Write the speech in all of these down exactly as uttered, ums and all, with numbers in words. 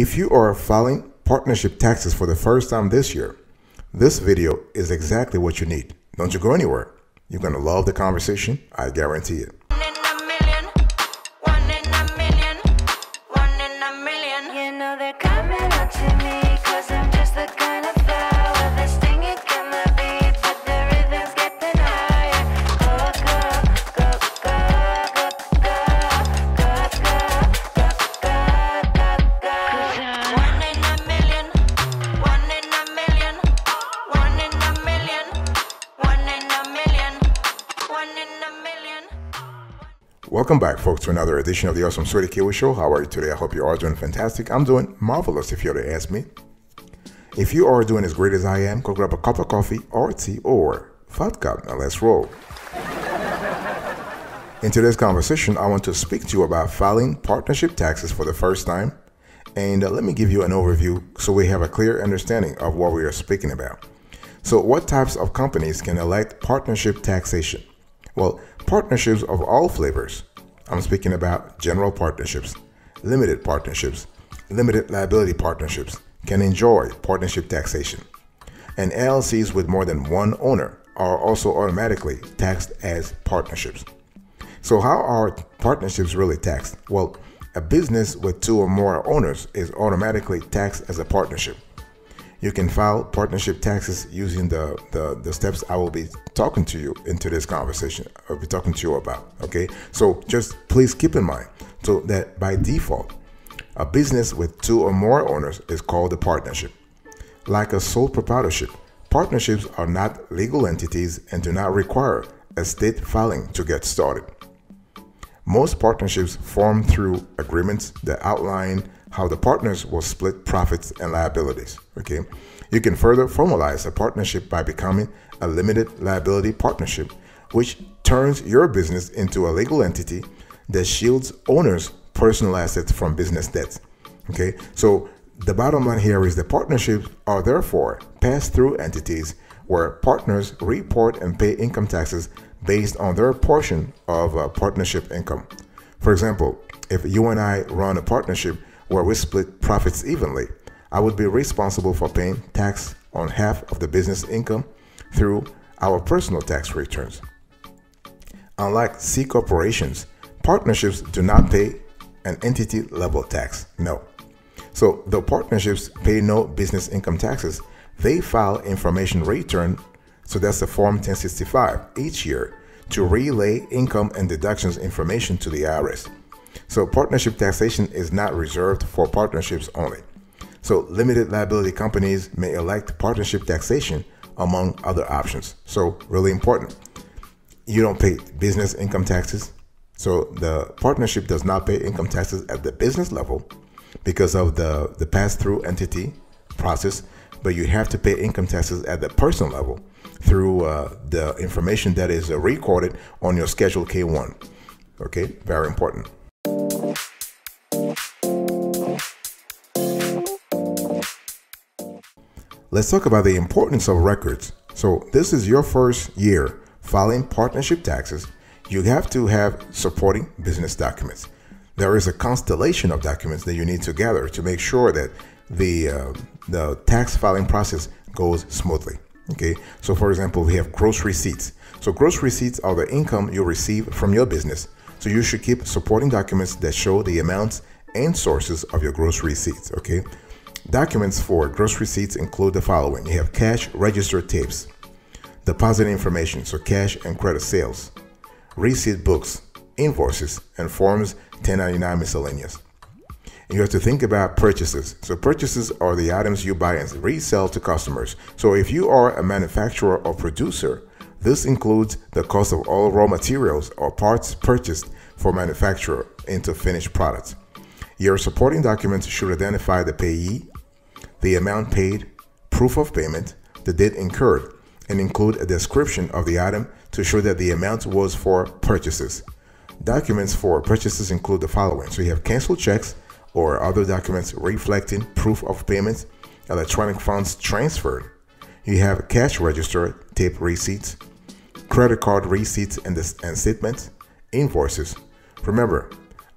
If you are filing partnership taxes for the first time this year, this video is exactly what you need. Don't you go anywhere. You're going to love the conversation. I guarantee it. One in a million, one in a million, one in a million. You know they're coming up to me because I'm just the kind of flower that's stinging in the beat, but the rhythm's getting higher. Go, go, go, go, go, go, go, go, go, go, go. One in a million, one in a million, one in a million, one in a million, one in a million. Welcome back, folks, to another edition of the Awesome S'witty Kiwi Show. How are you today? I hope you are doing fantastic. I'm doing marvelous, if you were to ask me. If you are doing as great as I am, go grab a cup of coffee or tea or vodka. Now let's roll. In today's conversation, I want to speak to you about filing partnership taxes for the first time. And uh, let me give you an overview so we have a clear understanding of what we are speaking about. So what types of companies can elect partnership taxation? Well, partnerships of all flavors. I'm speaking about general partnerships, limited partnerships, limited liability partnerships can enjoy partnership taxation. And L L Cs with more than one owner are also automatically taxed as partnerships. So how are partnerships really taxed? Well, a business with two or more owners is automatically taxed as a partnership. You can file partnership taxes using the, the, the steps I will be talking to you into this conversation. I'll be talking to you about, okay? So just please keep in mind so that by default, a business with two or more owners is called a partnership. Like a sole proprietorship, partnerships are not legal entities and do not require a state filing to get started. Most partnerships form through agreements that outline how the partners will split profits and liabilities, okay? You can further formalize a partnership by becoming a limited liability partnership, which turns your business into a legal entity that shields owners' personal assets from business debts, okay? So the bottom line here is the partnerships are therefore pass-through entities where partners report and pay income taxes based on their portion of uh, partnership income. For example, if you and I run a partnership where we split profits evenly, I would be responsible for paying tax on half of the business income through our personal tax returns. Unlike C corporations, partnerships do not pay an entity level tax, no. So though partnerships pay no business income taxes, they file information return, so that's the Form ten sixty-five each year to relay income and deductions information to the I R S. So partnership taxation is not reserved for partnerships only. So limited liability companies may elect partnership taxation among other options. So really important. You don't pay business income taxes. So the partnership does not pay income taxes at the business level because of the, the pass-through entity process, but you have to pay income taxes at the personal level through uh, the information that is recorded on your Schedule K one. Okay, very important. Let's talk about the importance of records. So this is your first year filing partnership taxes. You have to have supporting business documents. There is a constellation of documents that you need to gather to make sure that the, uh, the tax filing process goes smoothly, okay? So for example, we have gross receipts. So gross receipts are the income you receive from your business. So you should keep supporting documents that show the amounts and sources of your gross receipts, okay? Documents for gross receipts include the following. You have cash register tapes, deposit information, so cash and credit sales, receipt books, invoices, and forms ten ninety-nine miscellaneous. And you have to think about purchases. So purchases are the items you buy and resell to customers. So if you are a manufacturer or producer, this includes the cost of all raw materials or parts purchased for manufacturer into finished products. Your supporting documents should identify the payee, the amount paid, proof of payment, the date incurred, and include a description of the item to show that the amount was for purchases. Documents for purchases include the following. So you have canceled checks or other documents reflecting proof of payment, electronic funds transferred. You have cash register tape receipts, credit card receipts and, and statements, invoices. Remember,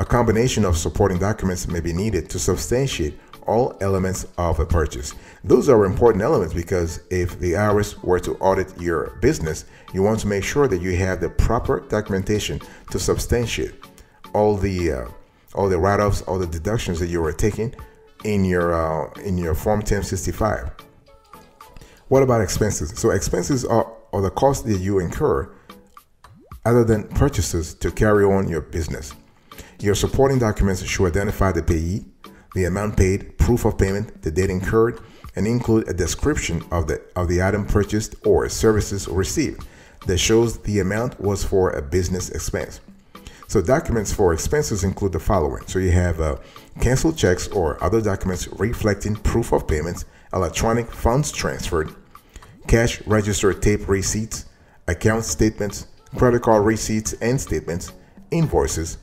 a combination of supporting documents may be needed to substantiate all elements of a purchase. Those are important elements because if the I R S were to audit your business, you want to make sure that you have the proper documentation to substantiate all the uh, all the write-offs, all the deductions that you were taking in your uh, in your Form ten sixty-five. What about expenses? So expenses are, are the costs that you incur other than purchases to carry on your business. Your supporting documents should identify the payee, the amount paid, proof of payment, the date incurred, and include a description of the of the item purchased or services received that shows the amount was for a business expense. So documents for expenses include the following. So you have uh, canceled checks or other documents reflecting proof of payments, electronic funds transferred, cash register tape receipts, account statements, credit card receipts and statements, invoices.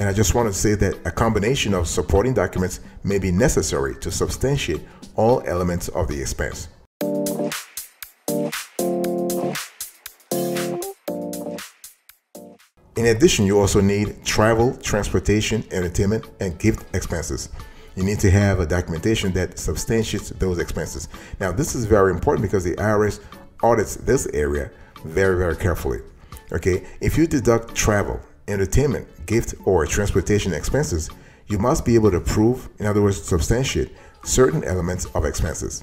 And I just want to say that a combination of supporting documents may be necessary to substantiate all elements of the expense. In addition, you also need travel, transportation, entertainment, and gift expenses. You need to have a documentation that substantiates those expenses. Now, this is very important because the I R S audits this area very, very carefully. Okay, if you deduct travel, entertainment, gift, or transportation expenses, you must be able to prove, in other words, substantiate certain elements of expenses.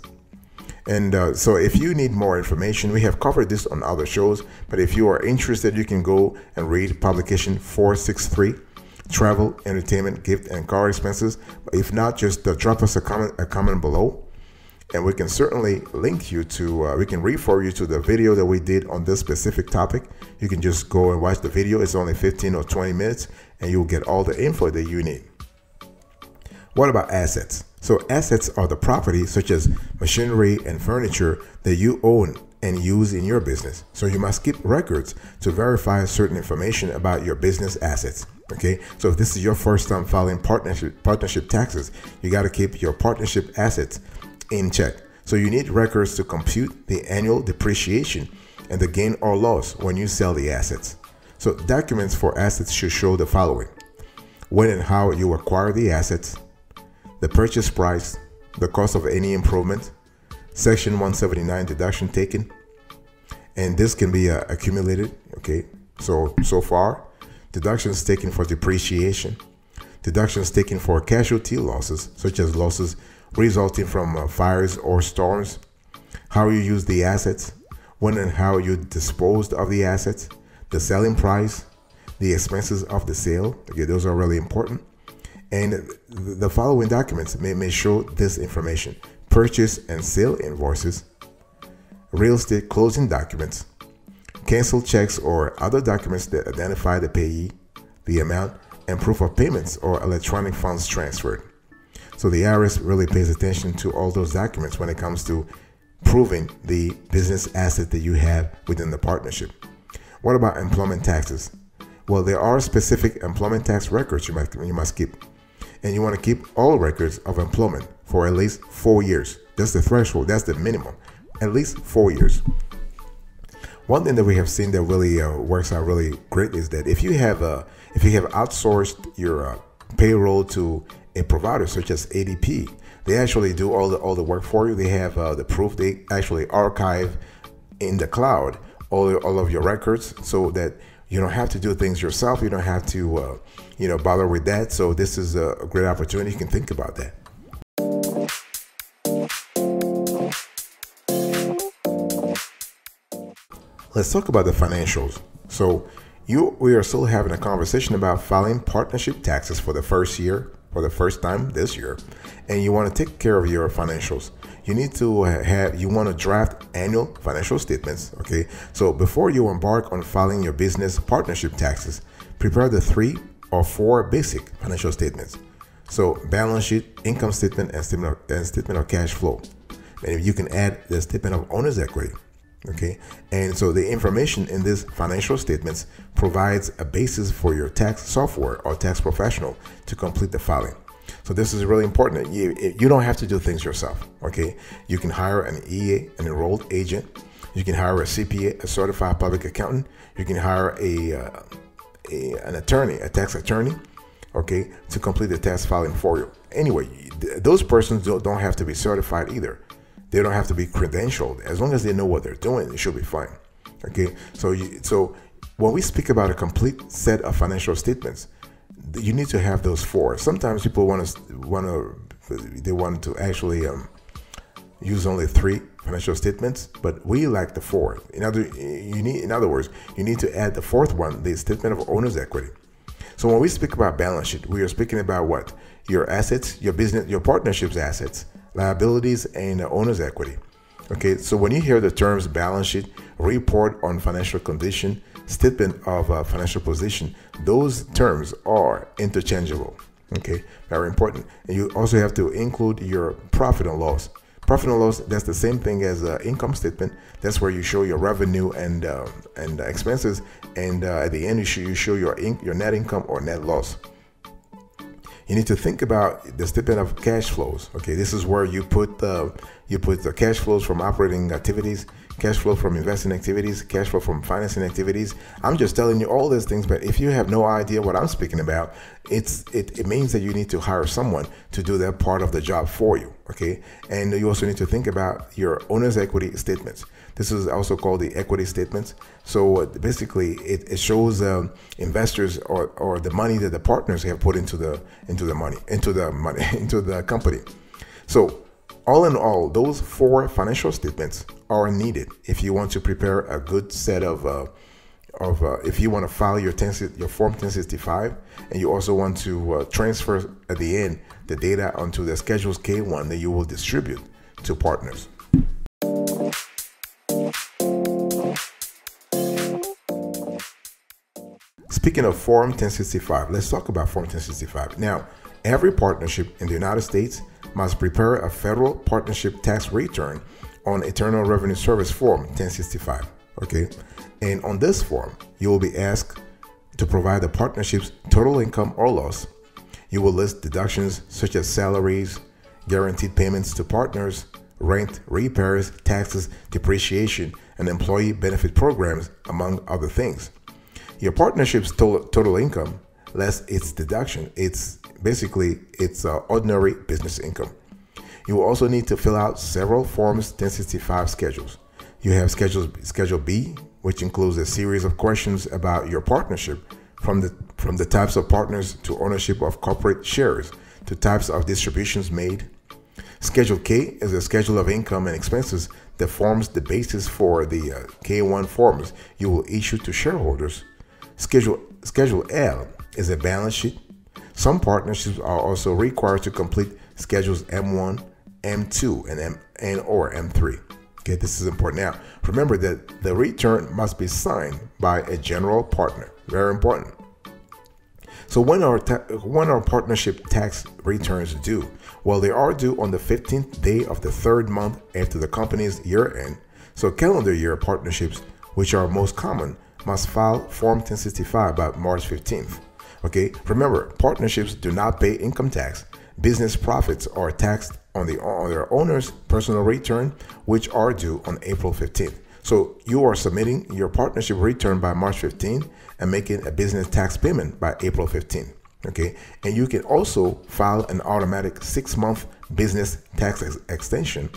And uh, so if you need more information, we have covered this on other shows, but if you are interested, you can go and read publication four sixty-three, travel, entertainment, gift, and car expenses. But if not, just uh, drop us a comment, a comment below, and we can certainly link you to, uh, we can refer you to the video that we did on this specific topic. You can just go and watch the video. It's only fifteen or twenty minutes and you'll get all the info that you need. What about assets? So assets are the property such as machinery and furniture that you own and use in your business. So you must keep records to verify certain information about your business assets. Okay, so if this is your first time filing partnership, partnership taxes, you got to keep your partnership assets in check. So you need records to compute the annual depreciation and the gain or loss when you sell the assets. So documents for assets should show the following: when and how you acquire the assets, the purchase price, the cost of any improvement, section one seventy-nine deduction taken, and this can be uh, accumulated. Okay, so so far deductions taken for depreciation, deductions taken for casualty losses such as losses resulting from uh, fires or storms, how you use the assets, when and how you disposed of the assets, the selling price, the expenses of the sale. Okay, those are really important. And the following documents may, may show this information: purchase and sale invoices, real estate closing documents, cancel checks or other documents that identify the payee, the amount, and proof of payments or electronic funds transferred. So the I R S really pays attention to all those documents when it comes to proving the business asset that you have within the partnership. What about employment taxes? Well, there are specific employment tax records you must, you must keep. And you want to keep all records of employment for at least four years. That's the threshold, that's the minimum, at least four years. One thing that we have seen that really uh, works out really great is that if you have, uh, if you have outsourced your uh, payroll to a provider such as A D P, they actually do all the all the work for you. They have uh, the proof. They actually archive in the cloud all all of your records, so that you don't have to do things yourself. You don't have to uh, you know bother with that. So this is a great opportunity. You can think about that. Let's talk about the financials. So you we are still having a conversation about filing partnership taxes for the first year. For the first time this year, and you want to take care of your financials. You need to have, you want to draft annual financial statements. Okay, so before you embark on filing your business partnership taxes, prepare the three or four basic financial statements. So balance sheet, income statement, and statement of, and statement of cash flow. And if you can add the statement of owner's equity. Okay, and so the information in these financial statements provides a basis for your tax software or tax professional to complete the filing. So this is really important. You, you don't have to do things yourself. Okay, you can hire an E A, an enrolled agent. You can hire a C P A, a certified public accountant. You can hire a, uh, a an attorney, a tax attorney. Okay, to complete the tax filing for you. anyway, th those persons don't, don't have to be certified either. They don't have to be credentialed. As long as they know what they're doing, it should be fine. Okay, so you, so when we speak about a complete set of financial statements, you need to have those four. Sometimes people want to want to they want to actually um, use only three financial statements, but we like the four. In other you need in other words, you need to add the fourth one, the statement of owner's equity. So when we speak about balance sheet, we are speaking about what? Your assets, your business, your partnership's assets, liabilities, and owner's equity. Okay, so when you hear the terms balance sheet, report on financial condition, statement of uh, financial position, those terms are interchangeable. Okay, very important. And you also have to include your profit and loss. Profit and loss, that's the same thing as an income statement. That's where you show your revenue and uh, and expenses, and uh, at the end you show, you show your in your net income or net loss. You need to think about the statement of cash flows. Okay, this is where you put the you put the cash flows from operating activities, cash flow from investing activities, cash flow from financing activities. I'm just telling you all these things, but if you have no idea what I'm speaking about, it's it, it means that you need to hire someone to do that part of the job for you. Okay, and you also need to think about your owner's equity statements. This is also called the equity statements. So basically, it, it shows um, investors or, or the money that the partners have put into the into the money into the money into the company. So all in all, those four financial statements are needed if you want to prepare a good set of uh, of uh, if you want to file your ten, your form ten sixty-five, and you also want to uh, transfer at the end the data onto the Schedule K one that you will distribute to partners. Speaking of Form ten sixty-five, let's talk about Form ten sixty-five. Now, every partnership in the United States must prepare a federal partnership tax return on Internal Revenue Service Form ten sixty-five. Okay, and on this form, you will be asked to provide the partnership's total income or loss. You will list deductions such as salaries, guaranteed payments to partners, rent, repairs, taxes, depreciation, and employee benefit programs, among other things. Your partnership's total, total income less its deduction. It's basically it's uh, ordinary business income. You will also need to fill out several forms ten sixty-five schedules. You have schedules, Schedule B, which includes a series of questions about your partnership, from the from the types of partners to ownership of corporate shares to types of distributions made. Schedule K is a schedule of income and expenses that forms the basis for the uh, K one forms you will issue to shareholders. Schedule Schedule L is a balance sheet. Some partnerships are also required to complete schedules M one, M two, and M and or M three. Okay, this is important. Now, remember that the return must be signed by a general partner. Very important. So when are when are partnership tax returns due? Well, they are due on the fifteenth day of the third month after the company's year end. So calendar year partnerships, which are most common, must file Form ten sixty-five by March fifteenth. Okay, remember, partnerships do not pay income tax. Business profits are taxed on, the, on their owner's personal return, which are due on April fifteenth. So you are submitting your partnership return by March fifteenth and making a business tax payment by April fifteenth. Okay, and you can also file an automatic six-month business tax ex extension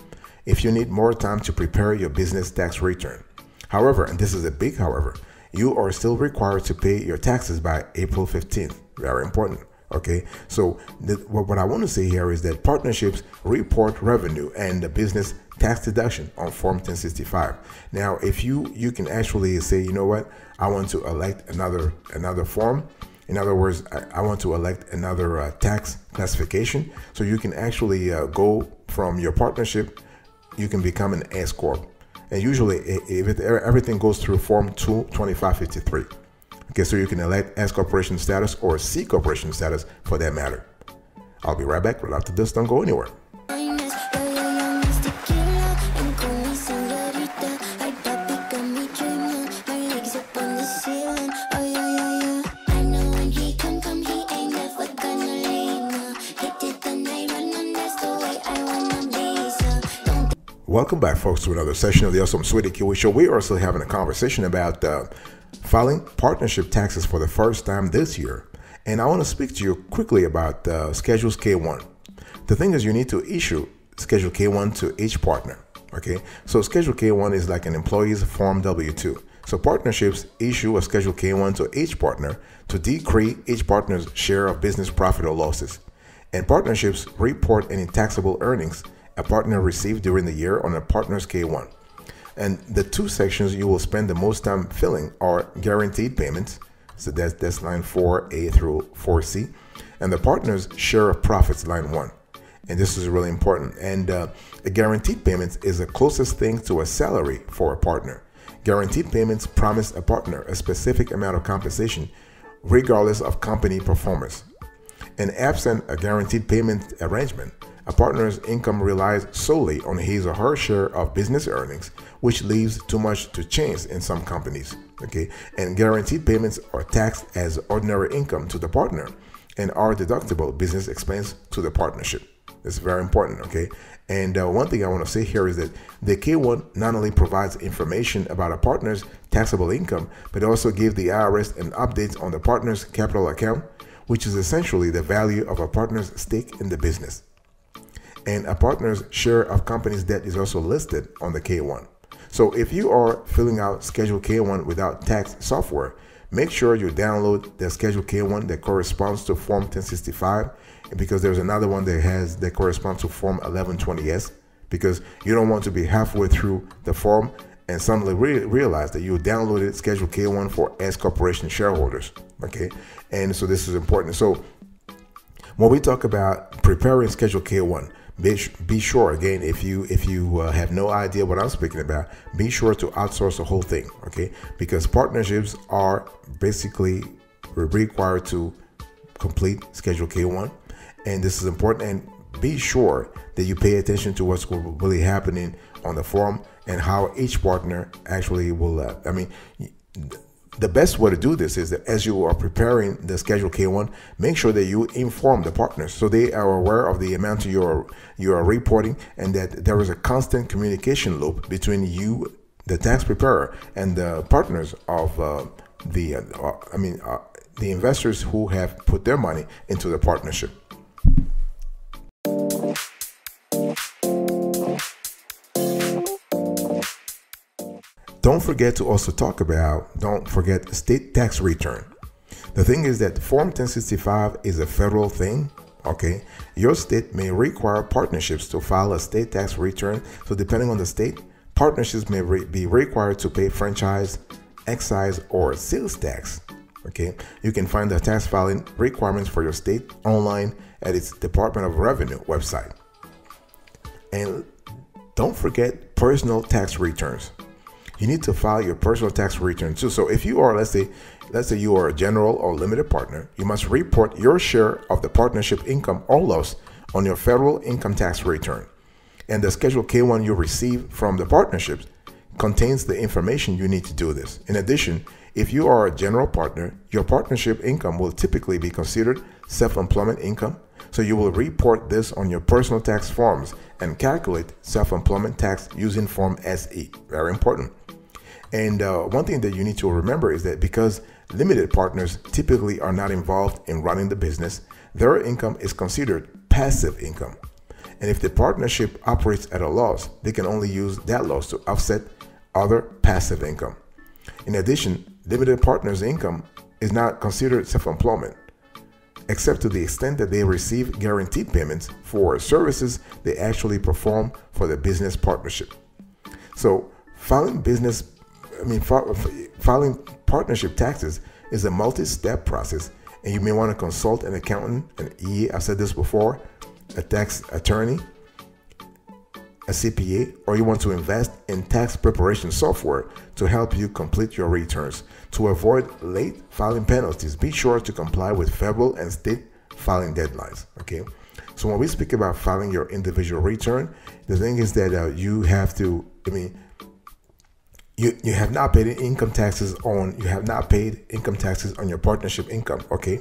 if you need more time to prepare your business tax return. However, and this is a big however, you are still required to pay your taxes by April fifteenth. Very important. Okay, so the, what I want to say here is that partnerships report revenue and the business tax deduction on Form ten sixty-five. Now, if you you can actually say, you know what, I want to elect another another form. In other words, I, I want to elect another uh, tax classification. So you can actually uh, go from your partnership. You can become an S corp. And usually, if it, everything goes through Form twenty-five fifty-three. Okay, so you can elect S corporation status or C corporation status for that matter. I'll be right back right after this. Don't go anywhere. Welcome back, folks, to another session of the Awesome S'witty Kiwi Show. We are still having a conversation about uh, filing partnership taxes for the first time this year. And I want to speak to you quickly about uh, Schedules K one. The thing is, you need to issue Schedule K one to each partner. Okay, so Schedule K one is like an employee's Form W two. So partnerships issue a Schedule K one to each partner to decree each partner's share of business profit or losses. And partnerships report any taxable earnings a partner received during the year on a partner's K one. And the two sections you will spend the most time filling are guaranteed payments. So that's, that's line four A through four C. And the partner's share of profits, line one. And this is really important. And uh, a guaranteed payment is the closest thing to a salary for a partner. Guaranteed payments promise a partner a specific amount of compensation regardless of company performance. And absent a guaranteed payment arrangement, a partner's income relies solely on his or her share of business earnings, which leaves too much to chance in some companies. Okay, and guaranteed payments are taxed as ordinary income to the partner and are deductible business expense to the partnership. It's very important, okay? And uh, one thing I want to say here is that the K one not only provides information about a partner's taxable income, but also gives the I R S an update on the partner's capital account, which is essentially the value of a partner's stake in the business. And a partner's share of company's debt is also listed on the K one. So if you are filling out Schedule K one without tax software, make sure you download the Schedule K one that corresponds to Form ten sixty-five, because there's another one that has that corresponds to Form eleven twenty S, because you don't want to be halfway through the form and suddenly re realize that you downloaded Schedule K one for S corporation shareholders. Okay, and so this is important. So when we talk about preparing Schedule K one, be sure, again, if you if you uh, have no idea what I'm speaking about, be sure to outsource the whole thing, okay? Because partnerships are basically required to complete Schedule K one, and this is important. And be sure that you pay attention to what's really happening on the form and how each partner actually will, uh, I mean, the best way to do this is that as you are preparing the Schedule K one, make sure that you inform the partners so they are aware of the amount you are, you are reporting, and that there is a constant communication loop between you, the tax preparer, and the partners of uh, the, uh, I mean, uh, the investors who have put their money into the partnership. Don't forget to also talk about, don't forget state tax return. The thing is that Form ten sixty-five is a federal thing, okay? Your state may require partnerships to file a state tax return. So depending on the state, partnerships may re be required to pay franchise, excise, or sales tax, okay? You can find the tax filing requirements for your state online at its Department of Revenue website. And don't forget personal tax returns. You need to file your personal tax return too. So if you are, let's say, let's say you are a general or limited partner, you must report your share of the partnership income or loss on your federal income tax return. And the Schedule K one you receive from the partnerships contains the information you need to do this. In addition, if you are a general partner, your partnership income will typically be considered self-employment income. So you will report this on your personal tax forms and calculate self-employment tax using Form S E. Very important. And uh, one thing that you need to remember is that because limited partners typically are not involved in running the business, their income is considered passive income. And if the partnership operates at a loss, they can only use that loss to offset other passive income. In addition, limited partners' income is not considered self-employment, except to the extent that they receive guaranteed payments for services they actually perform for the business partnership. So filing business I mean, filing partnership taxes is a multi-step process, and you may want to consult an accountant, an E A, I've said this before, a tax attorney, a C P A, or you want to invest in tax preparation software to help you complete your returns. To avoid late filing penalties, be sure to comply with federal and state filing deadlines, okay? So when we speak about filing your individual return, the thing is that uh, you have to, I mean, You, you have not paid income taxes on, you have not paid income taxes on your partnership income, okay?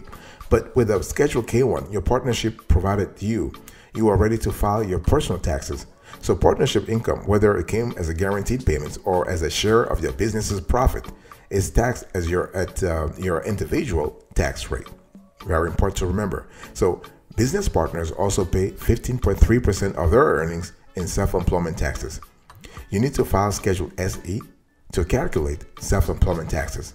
But with a Schedule K one, your partnership provided you, you are ready to file your personal taxes. So partnership income, whether it came as a guaranteed payment or as a share of your business's profit, is taxed as your, at uh, your individual tax rate. Very important to remember. So Business partners also pay fifteen point three percent of their earnings in self-employment taxes. You need to file Schedule S E to calculate self-employment taxes.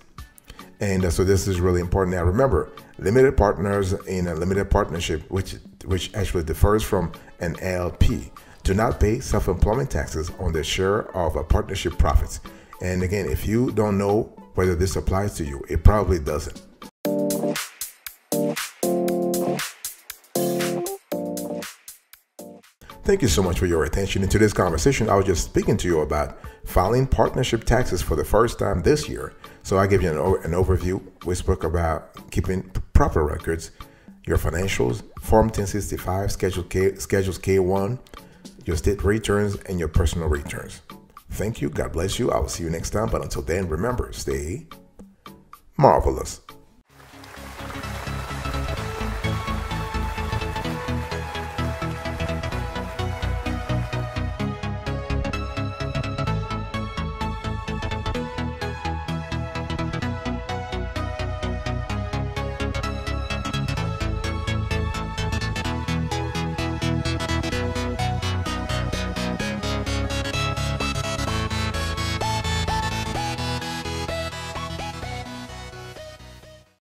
And uh, so this is really important. Now remember, limited partners in a limited partnership, which, which actually differs from an L P, do not pay self-employment taxes on their share of a partnership profits. And again, if you don't know whether this applies to you, it probably doesn't. Thank you so much for your attention. In today's conversation, I was just speaking to you about filing partnership taxes for the first time this year. So I gave you an, an overview. We spoke about keeping proper records, your financials, Form ten sixty-five, Schedule K, Schedules K one, your state returns, and your personal returns. Thank you. God bless you. I will see you next time. But until then, remember, stay marvelous.